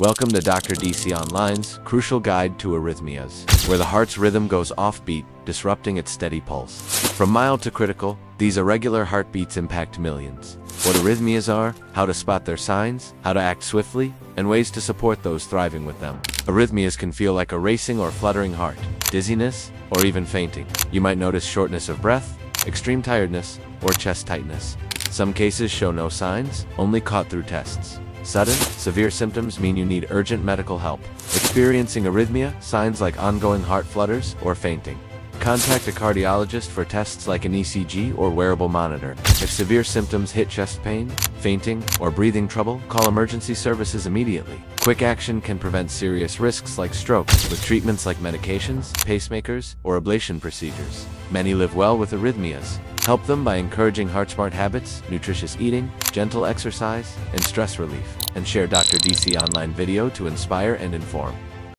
Welcome to Dr. DC Online's Crucial Guide to Arrhythmias, where the heart's rhythm goes offbeat, disrupting its steady pulse. From mild to critical, these irregular heartbeats impact millions. What arrhythmias are, how to spot their signs, how to act swiftly, and ways to support those thriving with them. Arrhythmias can feel like a racing or fluttering heart, dizziness, or even fainting. You might notice shortness of breath, extreme tiredness, or chest tightness. Some cases show no signs, only caught through tests. Sudden, severe symptoms mean you need urgent medical help. Experiencing arrhythmia, signs like ongoing heart flutters or fainting. Contact a cardiologist for tests like an ECG or wearable monitor. If severe symptoms hit chest pain, fainting, or breathing trouble, call emergency services immediately. Quick action can prevent serious risks like stroke, with treatments like medications, pacemakers, or ablation procedures. Many live well with arrhythmias. Help them by encouraging HeartSmart habits, nutritious eating, gentle exercise, and stress relief. And share Dr. DC Online video to inspire and inform.